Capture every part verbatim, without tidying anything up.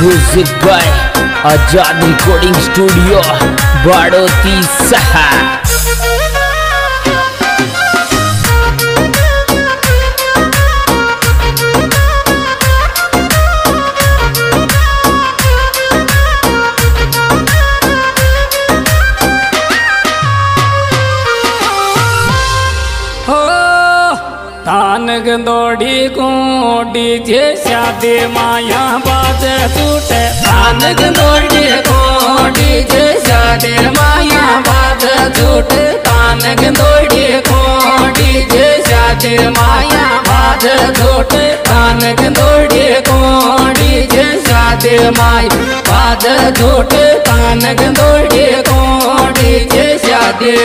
Music by Azad recording studio Badoti सहा। गंदोड़ी को DJ शादी माया बाज टूटे तान गंदोड़ी को डीजे शादी माया बाज टूटे तान गंदोड़ी को डीजे शादी माया बाज टूटे तान गंदोड़ी को डीजे शादी माया बाज टूटे तान गंदोड़ी को डीजे शादी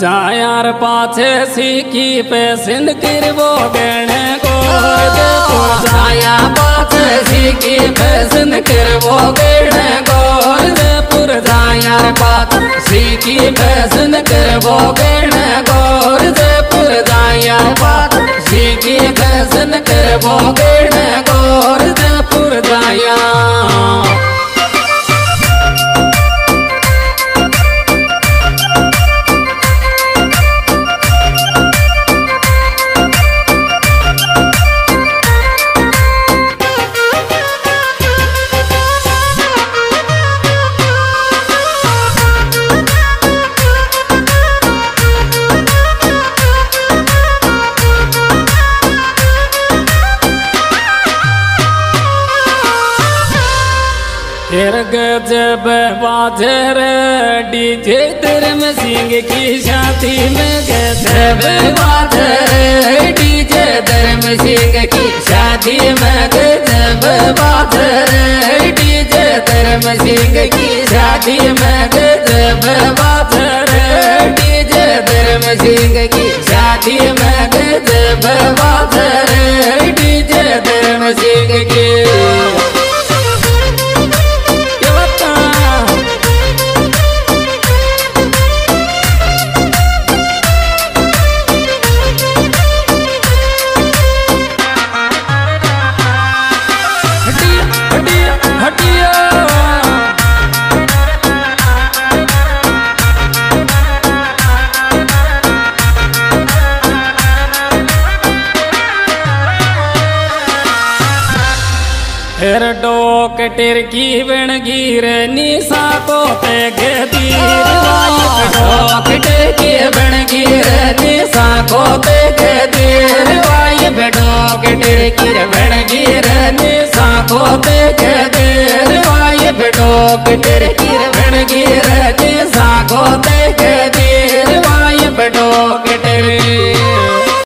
जायार पाछे सीखी पे सिंध किरवो बेने को देखो जाया पाछे सीखी पे सिंध किरवो बेने को जयपुर जायार पाछे सीखी पे सिंध किरवो बेने को जयपुर जायार पाछे सीखी पे सिंध किरवो बेने को जयपुर जाया जब बाजर डीजे धर्म सिंह की शादी में गए जब बाजर डीजे धर्म सिंह की शादी में गए जब बाजर डीजे धर्म सिंह की शादी में गए जब बाजर डीजे धर्म सिंह की शादी में गए जब बाजर डीजे धर्म सिंह की डोक टिरकी बनगीर निशा को पेगे तीर डोक टिरकी बनगीर निशा को पेगे तीर वाई डोक टिरकी बनगीर निशा को पेगे तीर वाई डोक टिरकी बनगीर